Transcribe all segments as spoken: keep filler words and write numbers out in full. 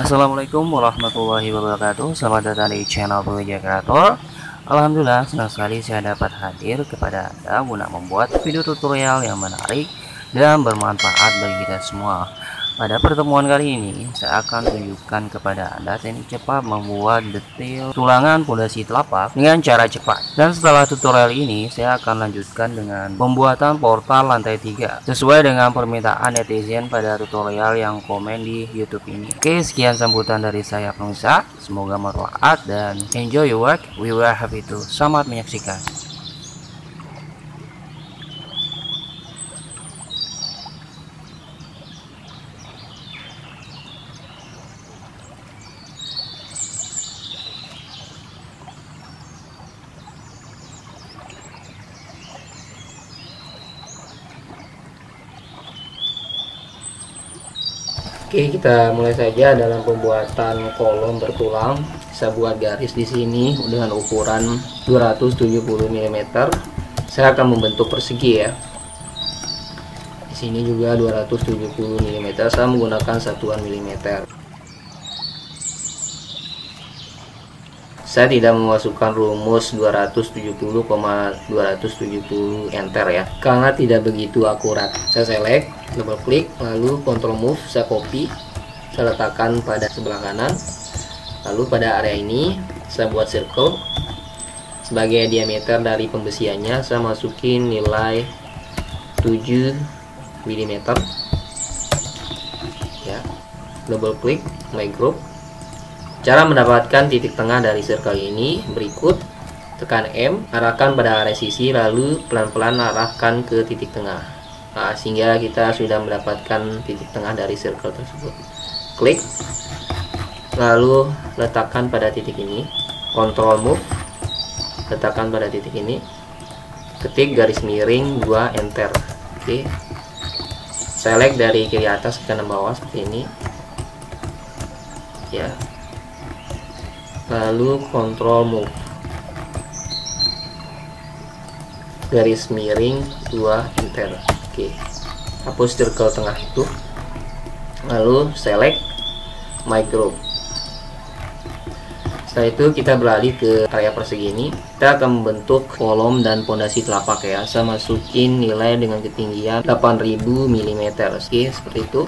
Assalamualaikum warahmatullahi wabarakatuh. Selamat datang di channel PWJaya Creator. Alhamdulillah, senang sekali saya dapat hadir kepada Anda guna membuat video tutorial yang menarik dan bermanfaat bagi kita semua. Pada pertemuan kali ini, saya akan tunjukkan kepada Anda teknik cepat membuat detail tulangan pondasi telapak dengan cara cepat. Dan setelah tutorial ini, saya akan lanjutkan dengan pembuatan portal lantai tiga sesuai dengan permintaan netizen pada tutorial yang komen di YouTube ini. Oke, sekian sambutan dari saya pemirsa. Semoga bermanfaat dan enjoy your work. We were happy to. Selamat menyaksikan. Oke, kita mulai saja dalam pembuatan kolom bertulang. Saya buat garis di sini dengan ukuran dua ratus tujuh puluh milimeter. Saya akan membentuk persegi ya. Di sini juga dua ratus tujuh puluh milimeter. Saya menggunakan satuan milimeter. Saya tidak memasukkan rumus dua ratus tujuh puluh koma dua ratus tujuh puluh enter ya, karena tidak begitu akurat. Saya select, double klik, lalu control move, saya copy, saya letakkan pada sebelah kanan, lalu pada area ini saya buat circle. Sebagai diameter dari pembesiannya saya masukin nilai tujuh milimeter ya. Double klik, my group. Cara mendapatkan titik tengah dari circle ini berikut: tekan M, arahkan pada area sisi, lalu pelan-pelan arahkan ke titik tengah. Nah, sehingga kita sudah mendapatkan titik tengah dari circle tersebut. Klik, lalu letakkan pada titik ini, control move, letakkan pada titik ini, ketik garis miring dua enter. Oke, select dari kiri atas ke kanan bawah seperti ini ya, lalu control move, garis miring dua enter. Oke, hapus circle tengah itu, lalu select my group. Setelah itu kita beralih ke area persegi ini. Kita akan membentuk kolom dan pondasi telapak ya. Saya masukin nilai dengan ketinggian delapan ribu milimeter. Oke, seperti itu.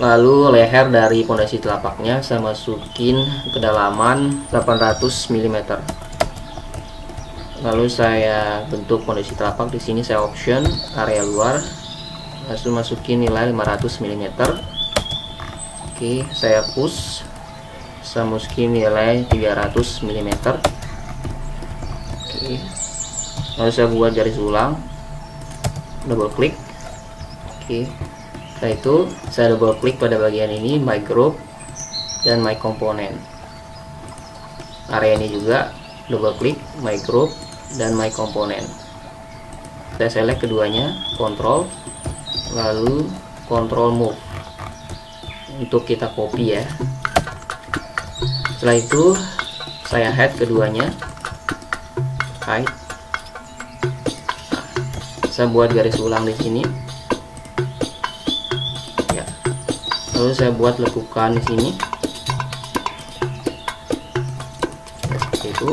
Lalu leher dari pondasi telapaknya saya masukin kedalaman delapan ratus milimeter. Lalu saya bentuk pondasi telapak. Di sini saya option area luar, lalu masukin nilai lima ratus milimeter. Oke, saya push, saya masukin nilai tiga ratus milimeter. Oke, lalu saya buat garis ulang, double klik. Oke, setelah itu saya double klik pada bagian ini, my group dan my component. Area ini juga double klik, my group dan my komponen. Saya select keduanya, control, lalu control move untuk kita copy ya. Setelah itu saya hide keduanya, hide. Saya buat garis ulang di sini ya, lalu saya buat lekukan di sini ya, seperti itu.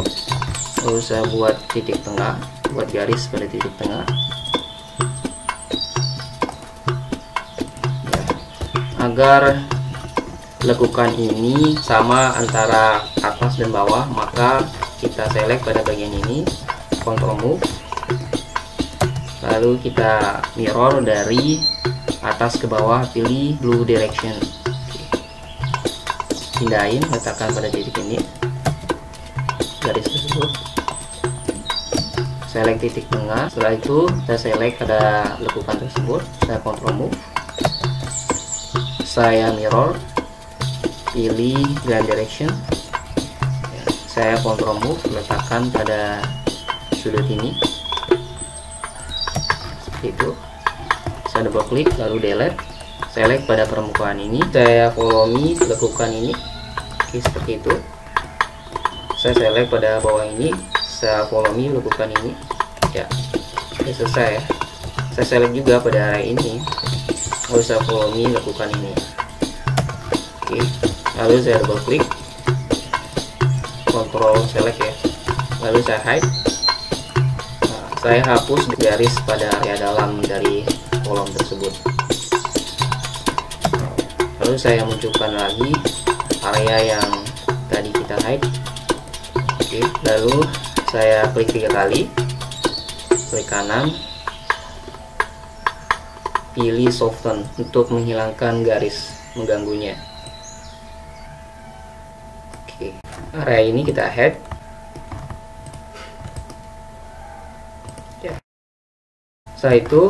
Lalu saya buat titik tengah, buat garis pada titik tengah ya, agar lekukan ini sama antara atas dan bawah. Maka kita select pada bagian ini, control move, lalu kita mirror dari atas ke bawah, pilih blue direction. Oke, pindahin, letakkan pada titik ini garis tersebut, select titik tengah. Setelah itu saya select pada lekukan tersebut, saya control move, saya mirror, pilih grand direction, saya control move, letakkan pada sudut ini seperti itu. Saya double klik, lalu delete, select pada permukaan ini, saya follow me lekukan ini. Oke, seperti itu. Saya select pada bawah ini, saya follow me lekukan ini ya. Ini selesai ya. Saya select juga pada area ini, lalu saya follow me lekukan ini. Oke, lalu saya double klik, Ctrl select ya, lalu saya hide. Nah, saya hapus garis pada area dalam dari kolom tersebut, lalu saya munculkan lagi area yang tadi kita hide. Oke, lalu saya klik tiga kali, klik kanan, pilih soften untuk menghilangkan garis mengganggunya. Oke, area ini kita hide. Setelah itu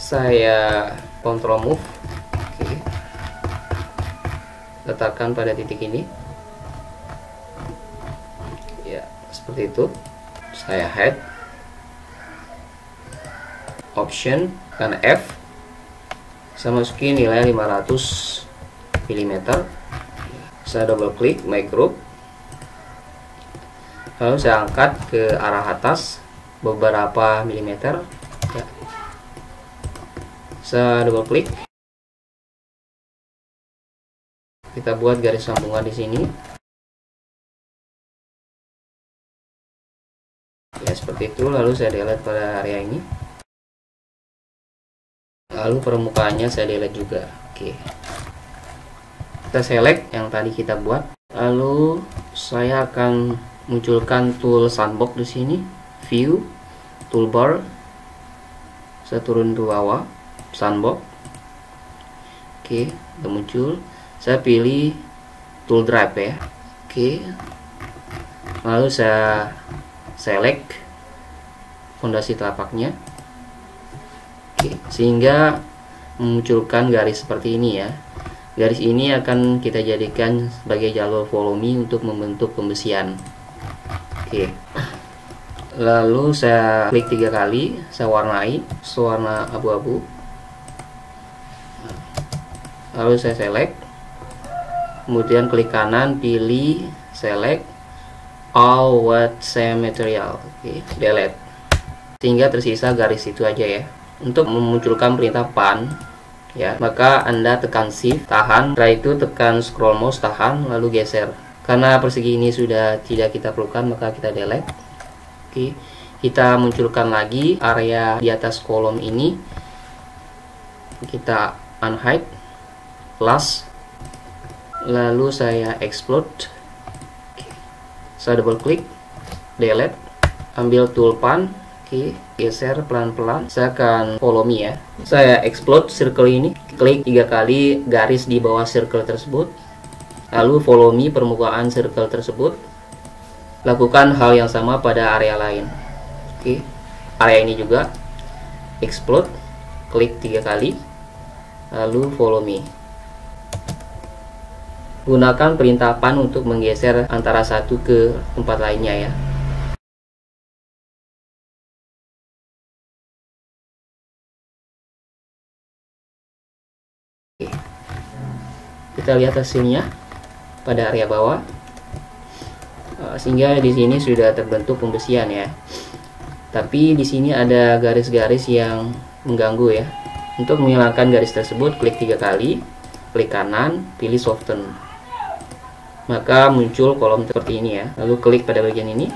saya Ctrl move. Oke, letakkan pada titik ini ya, seperti itu. Saya hide, option kan F, saya masukin nilai lima ratus milimeter, saya double klik my group, lalu saya angkat ke arah atas beberapa milimeter ya. Saya double klik, kita buat garis sambungan di sini ya, seperti itu. Lalu saya delete pada area ini, lalu permukaannya saya delete juga. Oke, kita select yang tadi kita buat, lalu saya akan munculkan tool sandbox di sini, view, toolbar, saya turun ke bawah, sandbox. Oke, udah muncul. Saya pilih tool drive ya. Oke, lalu saya select fondasi telapaknya. Oke, sehingga memunculkan garis seperti ini ya. Garis ini akan kita jadikan sebagai jalur volume untuk membentuk pembesian. Oke, lalu saya klik tiga kali, saya warnai sewarna abu-abu, lalu saya select, kemudian klik kanan, pilih select all with same material. Oke, delete, sehingga tersisa garis itu aja ya. Untuk memunculkan perintah pan ya, maka Anda tekan shift tahan, setelah itu tekan scroll mouse tahan lalu geser. Karena persegi ini sudah tidak kita perlukan, maka kita delete. Oke, kita munculkan lagi area di atas kolom ini, kita unhide, plus, lalu saya explode. Oke, saya double klik, delete, ambil tool pan. Oke, geser pelan-pelan, saya akan volume ya, saya explode circle ini, klik tiga kali garis di bawah circle tersebut, lalu volume permukaan circle tersebut. Lakukan hal yang sama pada area lain. Oke, area ini juga explode, klik tiga kali, lalu follow me. Gunakan perintah pan untuk menggeser antara satu ke tempat lainnya ya. Oke, kita lihat hasilnya pada area bawah. Sehingga di sini sudah terbentuk pembesian ya. Tapi di sini ada garis-garis yang mengganggu ya. Untuk menghilangkan garis tersebut, klik tiga kali, klik kanan, pilih soften. Maka muncul kolom seperti ini ya. Lalu klik pada bagian ini.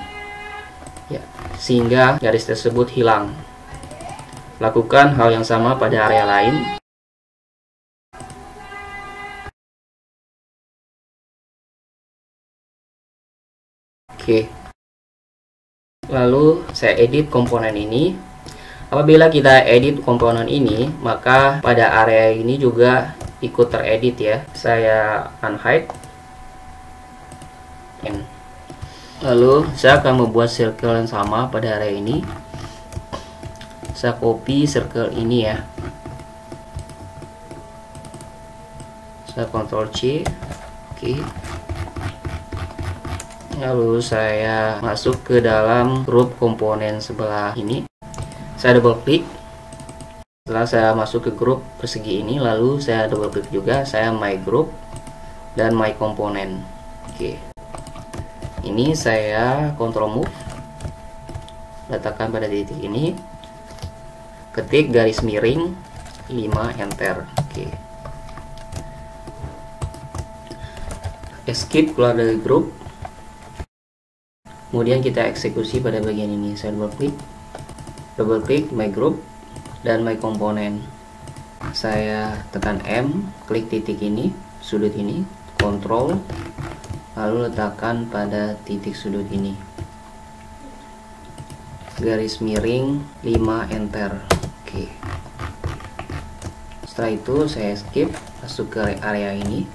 Ya, sehingga garis tersebut hilang. Lakukan hal yang sama pada area lain. Oke, lalu saya edit komponen ini. Apabila kita edit komponen ini, maka pada area ini juga ikut teredit ya. Saya unhide, lalu saya akan membuat circle yang sama pada area ini. Saya copy circle ini ya, saya Ctrl C. Oke, lalu saya masuk ke dalam grup komponen sebelah ini, saya double klik. Setelah saya masuk ke grup persegi ini, lalu saya double klik juga, saya my group dan my komponen. Oke, ini saya Ctrl move, letakkan pada titik ini, ketik garis miring lima enter. Oke, escape keluar dari grup, kemudian kita eksekusi pada bagian ini. Saya double klik, double klik my group dan my komponen, saya tekan M, klik titik ini, sudut ini, kontrol, lalu letakkan pada titik sudut ini, garis miring lima, enter. Oke, setelah itu saya skip, masuk ke area ini,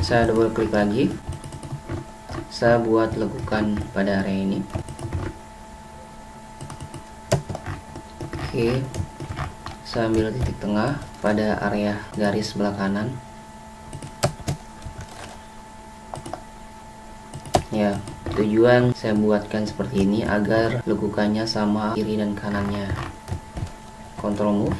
saya double klik lagi, saya buat lekukan pada area ini. Oke, saya ambil titik tengah pada area garis sebelah kanan. Ya, tujuan saya buatkan seperti ini agar lekukannya sama kiri dan kanannya. Ctrl move,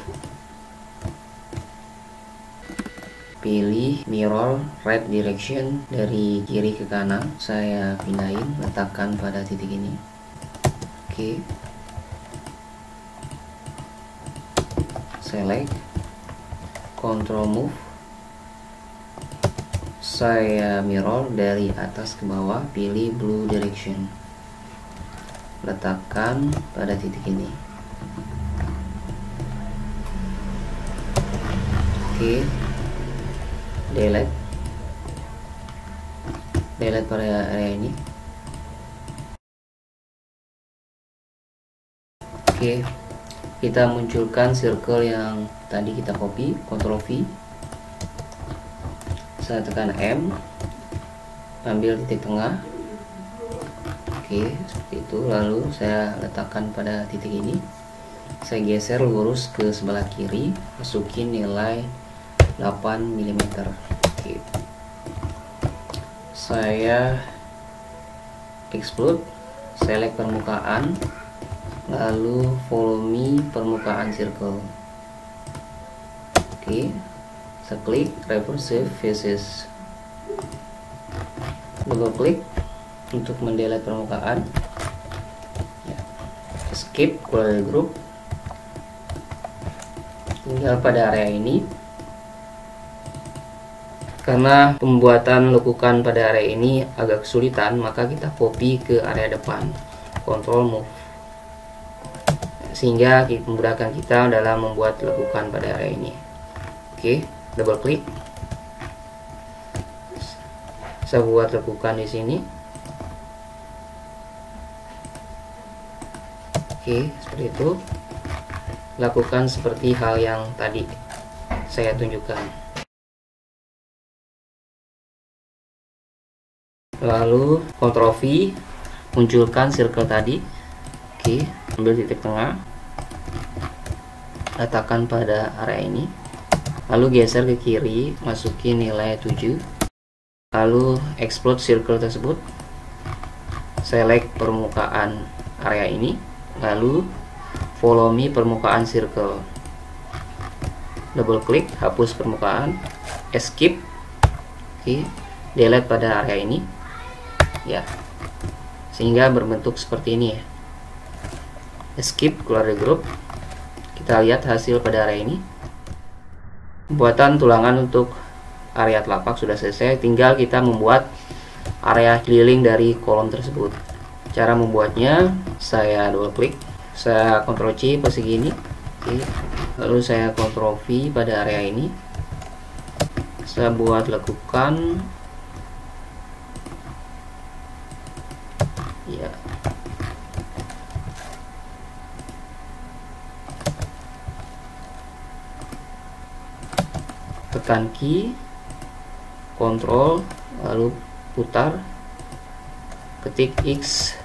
pilih mirror right direction dari kiri ke kanan, saya pindahin, letakkan pada titik ini. Oke, select, control move, saya mirror dari atas ke bawah, pilih blue direction, letakkan pada titik ini. Oke, delete, delete pada area ini. Oke, kita munculkan circle yang tadi kita copy, Ctrl V, saya tekan M, ambil titik tengah. Oke, seperti itu, lalu saya letakkan pada titik ini, saya geser lurus ke sebelah kiri, masukin nilai delapan milimeter. Oke, saya explode, select permukaan, lalu follow me permukaan circle. Oke, saya klik reverse faces, double klik untuk mendelete permukaan, ya. Skip keluar dari grup, tinggal pada area ini. Karena pembuatan lekukan pada area ini agak kesulitan, maka kita copy ke area depan, Ctrl move, sehingga memudahkan kita dalam membuat lekukan pada area ini. Oke, double klik, saya buat lekukan di sini. Oke, seperti itu, lakukan seperti hal yang tadi saya tunjukkan. Lalu Ctrl V, munculkan circle tadi. Oke, ambil titik tengah, letakkan pada area ini, lalu geser ke kiri, masukin nilai tujuh, lalu explode circle tersebut, select permukaan area ini, lalu follow me permukaan circle, double klik, hapus permukaan, escape, oke, delete pada area ini, ya, sehingga berbentuk seperti ini, ya. Skip keluar dari grup, kita lihat hasil pada area ini. Pembuatan tulangan untuk area telapak sudah selesai, tinggal kita membuat area keliling dari kolom tersebut. Cara membuatnya, saya double klik, saya Ctrl C persegi ini, lalu saya Ctrl V pada area ini, saya buat lekukan, ya. Tekan key, kontrol, lalu putar, ketik X,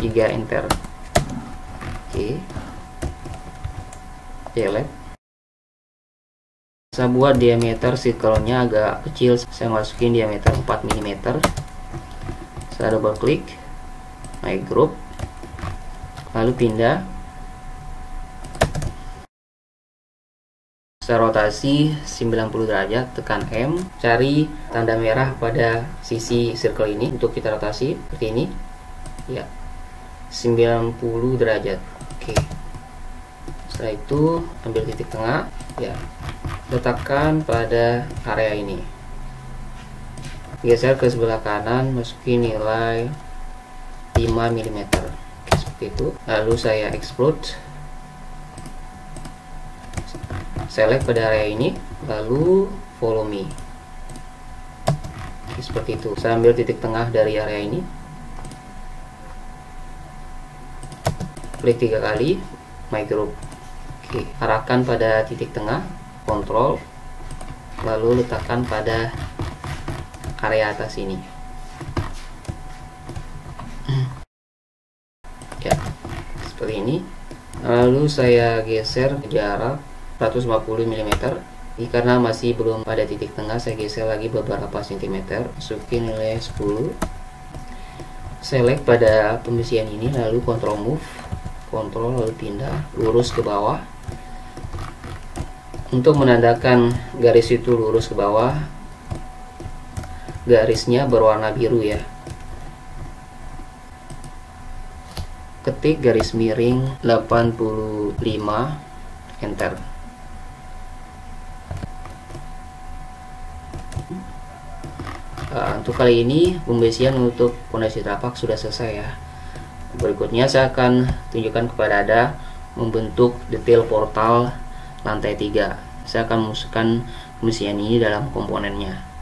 tiga, enter. Oke, delete, saya buat diameter circle-nya agak kecil, saya masukin diameter empat milimeter, saya double klik, my group, lalu pindah, saya rotasi sembilan puluh derajat, tekan M, cari tanda merah pada sisi circle ini untuk kita rotasi seperti ini, ya, sembilan puluh derajat. Oke, setelah itu ambil titik tengah, ya, letakkan pada area ini. geser ke sebelah kanan, masuki nilai lima milimeter. Oke, seperti itu. Lalu saya explode, select pada area ini, lalu follow me. Oke, seperti itu. Saya ambil titik tengah dari area ini, klik tiga kali my group. Oke, arahkan pada titik tengah, kontrol, lalu letakkan pada area atas ini. Ya, seperti ini. Lalu saya geser jarak seratus lima puluh milimeter. Ini karena masih belum ada titik tengah, saya geser lagi beberapa sentimeter. Masukin nilai sepuluh. Select pada pembersihan ini, lalu control move, control lalu pindah lurus ke bawah. Untuk menandakan garis itu lurus ke bawah, garisnya berwarna biru ya. Ketik garis miring delapan puluh lima, enter. Nah, untuk kali ini pembersihan untuk fondasi tapak sudah selesai ya. Berikutnya saya akan tunjukkan kepada Anda membentuk detail portal lantai tiga. Saya akan memasukkan pembersihan ini dalam komponennya.